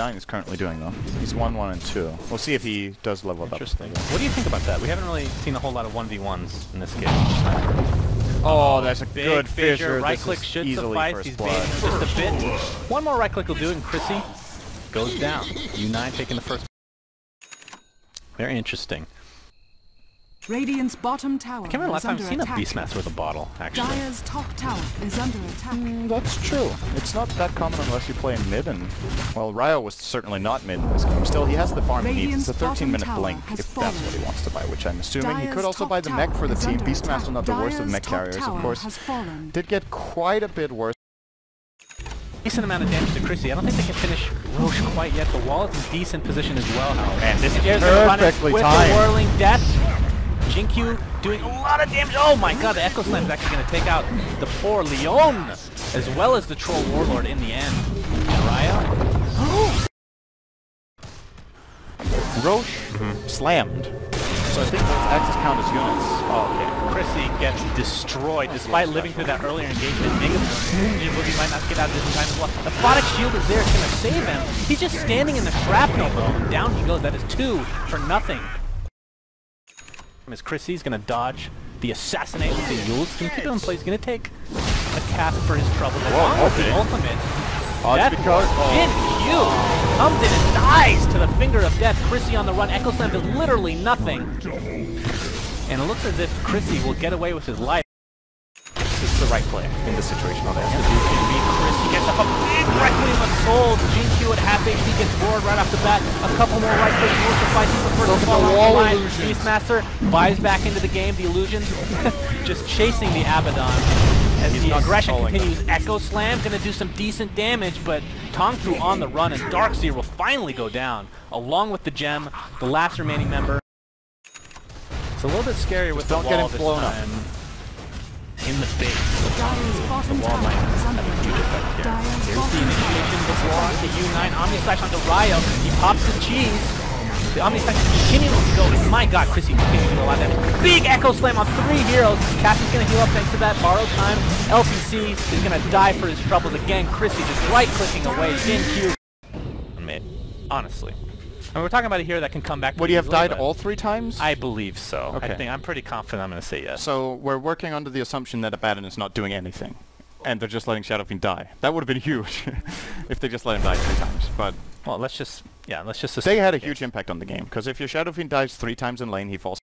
9 is currently doing, though. He's 1-1 and 2. We'll see if he does level up. Interesting. What do you think about that? We haven't really seen a whole lot of 1v1s in this game. Oh, that's a good fissure. Right-click should suffice. He's baiting just a bit. One more right-click will do, and Chrissy goes down. U9 taking the first. Very interesting. Radiant's bottom tower. I can't remember last time I've seen a Beastmaster with a bottle, actually. Dyer's top tower is under attack. That's true. It's not that common unless you play mid, and well, Ryo was certainly not mid in this game. Still, he has the farm he needs. It's a 13-minute blink if that's what he wants to buy, which I'm assuming. Dyer's he could also buy the mech for the team. Beastmaster, not the worst of mech carriers, of course. Did get quite a bit worse. Decent amount of damage to Chrissy. I don't think they can finish Roche quite yet. The wall is in decent position as well, however. And this is perfectly timed. Whirling death. GenQ doing a lot of damage. Oh my god, the Echo Slam is actually going to take out the poor Leon, as well as the Troll Warlord in the end. Raya. Roche slammed. So I think those axes count as units. Okay. Chrissy gets destroyed, despite living through that earlier engagement. He might not get out of this time as well. The Fodic Shield is there. It's going to save him. He's just standing in the shrapnel, though. Down he goes. That is 2 for nothing. Is Chrissy's going to dodge the assassinate with the Eul's. He's going to keep him in place. He's going to take a cast for his trouble. Whoa, okay. The ultimate. That's because GenQ comes in and dies to the Finger of Death. Chrissy on the run. Echo Slam does literally nothing. And it looks as if Chrissy will get away with his life. This is the right play in this situation. Oh, that's the dude. Chrissy gets up a big right click on soul. GenQ at half HP gets bored right off the bat. A couple more right clicks will suffice. He's the first to fall off the line. Beastmaster buys back into the game. The illusions just chasing the Abaddon. As the aggression continues, Echo Slam gonna do some decent damage, but Tongfu on the run, and Darkseer will finally go down, along with the gem, the last remaining member. It's a little bit scary with the wall this time. In the face. The wall might have a huge effect here. Here's the initiation of the wall onto U9. Omni slash onto Ryo. He pops the cheese. The Omni slash continues to go. My god, Chrissy continues to do a lot of damage. Big Echo Slam on 3 heroes. Cassie's going to heal up thanks to that. Borrow time. LPC is going to die for his troubles. Again, Chrissy just right-clicking away. GenQ. I mean, honestly. I mean, we're talking about a hero that can come back. Would he have died all 3 times? I believe so. Okay. I think I'm pretty confident I'm going to say yes. So we're working under the assumption that Abaddon is not doing anything, and they're just letting Shadowfiend die. That would have been huge if they just let him die 3 times. But well, let's just assume they had a huge impact on the game, because if your Shadowfiend dies 3 times in lane, he falls.